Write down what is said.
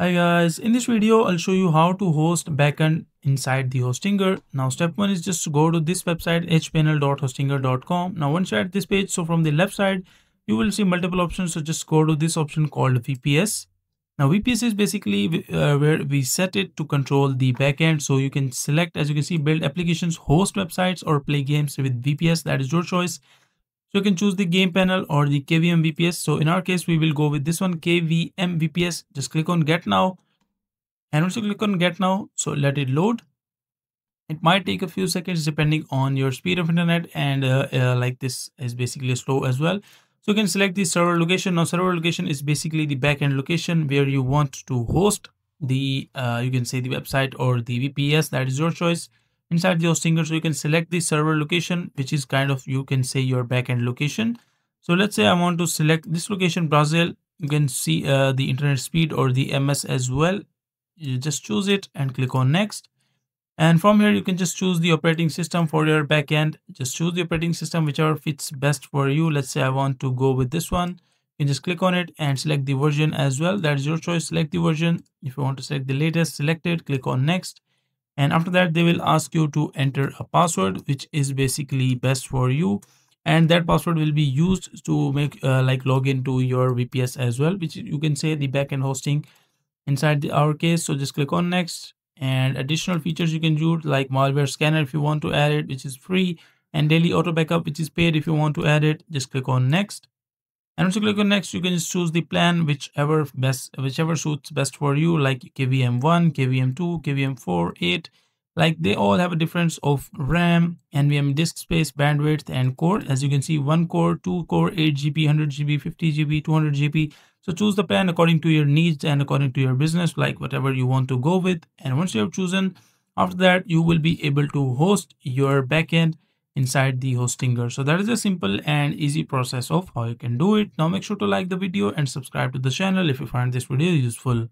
Hi guys, in this video I'll show you how to host backend inside the Hostinger. Now step one is just to go to this website hpanel.hostinger.com. now once you're at this page, so from the left side you will see multiple options, so just go to this option called VPS. Now VPS is basically where we set it to control the backend, so you can select, as you can see, build applications, host websites, or play games with VPS. That is your choice. So you can choose the game panel or the KVM VPS. So in our case, we will go with this one, KVM VPS. Just click on get now. And once you click on get now, so let it load. It might take a few seconds depending on your speed of internet, and like this is basically slow as well. So you can select the server location. Now server location is basically the backend location where you want to host the, you can say the website or the VPS. That is your choice. Inside the Hostinger, so you can select the server location, which is kind of, you can say, your backend location. So let's say I want to select this location, Brazil. You can see the internet speed or the MS as well. You just choose it and click on next. And from here you can just choose the operating system for your backend. Just choose the operating system whichever fits best for you. Let's say I want to go with this one. You can just click on it and select the version as well. That is your choice. Select the version. If you want to select the latest, select it, click on next. And after that, they will ask you to enter a password, which is basically best for you. And that password will be used to make like log into your VPS as well, which you can say the backend hosting inside our case. So just click on next. And additional features you can use like malware scanner if you want to add it, which is free, and daily auto backup, which is paid. If you want to add it, just click on next. And once you click on next, you can just choose the plan whichever suits best for you, like KVM1, KVM2, KVM4, 8. Like they all have a difference of RAM, NVMe disk space, bandwidth, and core. As you can see, 1 core, 2 core, 8 GB, 100 GB, 50 GB, 200 GB. So choose the plan according to your needs and according to your business, like whatever you want to go with. And once you have chosen, after that, you will be able to host your backend inside the Hostinger. So that is a simple and easy process of how you can do it. Now make sure to like the video and subscribe to the channel if you find this video useful.